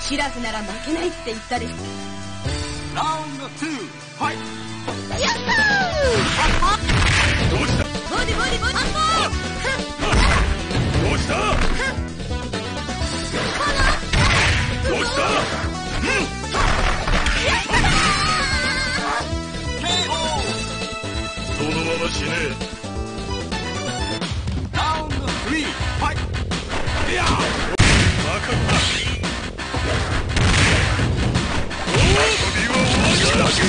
シラフなら負けないって言ったでしょ。ラウンド2、ファイト。やっほー。どうした？ボディボディボディ。どうした？どうした？そのまま死ね。ダウンの3、ファイト。いや。そしておたき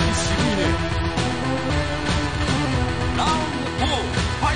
渋いね。ラウンド4、ファイ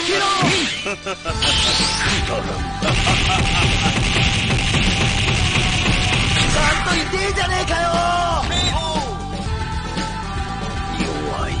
えじゃねえかよ。弱い。